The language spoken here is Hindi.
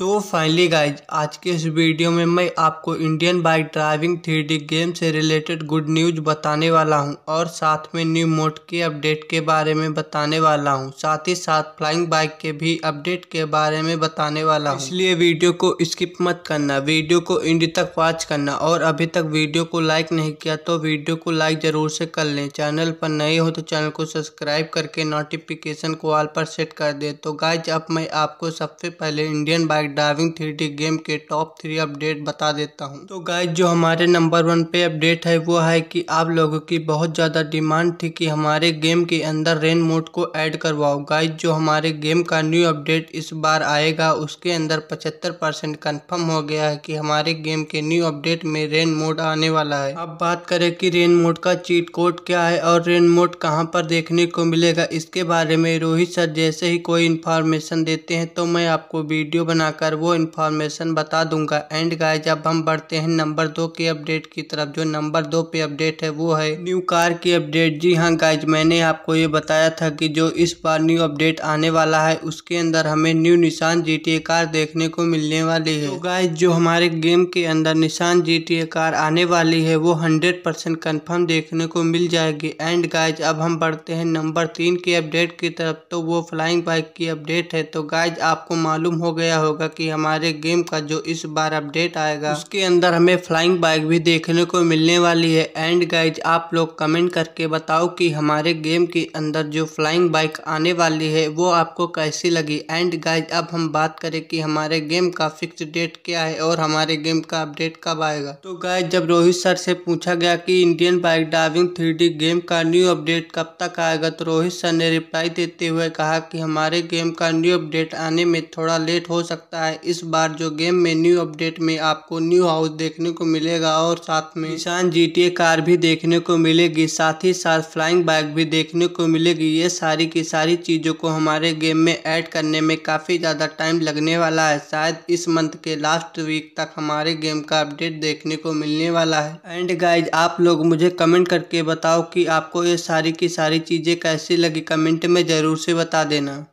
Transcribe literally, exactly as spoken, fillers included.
तो फाइनली गाइज आज के इस वीडियो में मैं आपको Indian bike driving three D game से रिलेटेड गुड न्यूज़ बताने वाला हूं और साथ में न्यू मोड के अपडेट के बारे में बताने वाला हूं, साथ ही साथ फ्लाइंग बाइक के भी अपडेट के बारे में बताने वाला हूं। इसलिए वीडियो को स्किप मत करना, वीडियो को एंड तक वॉच करना और अभी तक वीडियो को लाइक नहीं किया तो वीडियो को लाइक ज़रूर से कर लें। चैनल पर नए हो तो चैनल को सब्सक्राइब करके नोटिफिकेशन को ऑल पर सेट कर दें। तो गाइज अब मैं आपको सबसे पहले Indian bike driving three D game के टॉप थ्री अपडेट बता देता हूं। तो गाइज जो हमारे नंबर वन पे अपडेट है वो है कि आप लोगों की बहुत ज़्यादा डिमांड थी कि हमारे गेम के अंदर रेन मोड को ऐड करवाओ। गाइज जो हमारे गेम का न्यू अपडेट इस बार आएगा उसके अंदर पचहत्तर परसेंट कन्फर्म हो गया है कि हमारे गेम के न्यू अपडेट में रेन मोड आने वाला है। अब बात करें कि रेन मोड का चीट कोड क्या है और रेन मोड कहाँ पर देखने को मिलेगा, इसके बारे में रोहित सर जैसे ही कोई इन्फॉर्मेशन देते हैं तो मैं आपको वीडियो बनाकर कर वो इन्फॉर्मेशन बता दूंगा। एंड गाइज अब हम बढ़ते हैं नंबर दो के अपडेट की तरफ। जो नंबर दो पे अपडेट है वो है न्यू कार की अपडेट। जी हाँ गाइज, मैंने आपको ये बताया था कि जो इस बार न्यू अपडेट आने वाला है उसके अंदर हमें new Nissan G T A car देखने को मिलने वाली है। तो गाइज जो हमारे गेम के अंदर Nissan G T A car आने वाली है वो हंड्रेड परसेंट कन्फर्म देखने को मिल जाएगी। एंड गाइज अब हम बढ़ते हैं नंबर तीन के अपडेट की तरफ, तो वो फ्लाइंग बाइक की अपडेट है। तो गाइज आपको मालूम हो गया होगा कि हमारे गेम का जो इस बार अपडेट आएगा उसके अंदर हमें फ्लाइंग बाइक भी देखने को मिलने वाली है। एंड गाइज आप लोग कमेंट करके बताओ कि हमारे गेम के अंदर जो फ्लाइंग बाइक आने वाली है वो आपको कैसी लगी। एंड गाइज अब हम बात करें कि हमारे गेम का फिक्स डेट क्या है और हमारे गेम का अपडेट कब आएगा। तो गाइज जब रोहित सर से पूछा गया कि Indian bike driving three D game का न्यू अपडेट कब तक आएगा तो रोहित सर ने रिप्लाई देते हुए कहा कि हमारे गेम का न्यू अपडेट आने में थोड़ा लेट हो सकता है। इस बार जो गेम में न्यू अपडेट में आपको न्यू हाउस देखने को मिलेगा और साथ में Nissan G T A car भी देखने को मिलेगी, साथ ही साथ फ्लाइंग बाइक भी देखने को मिलेगी। ये सारी की सारी चीज़ों को हमारे गेम में ऐड करने में काफ़ी ज़्यादा टाइम लगने वाला है। शायद इस मंथ के लास्ट वीक तक हमारे गेम का अपडेट देखने को मिलने वाला है। एंड गाइज आप लोग मुझे कमेंट करके बताओ कि आपको ये सारी की सारी चीज़ें कैसी लगी, कमेंट में ज़रूर से बता देना।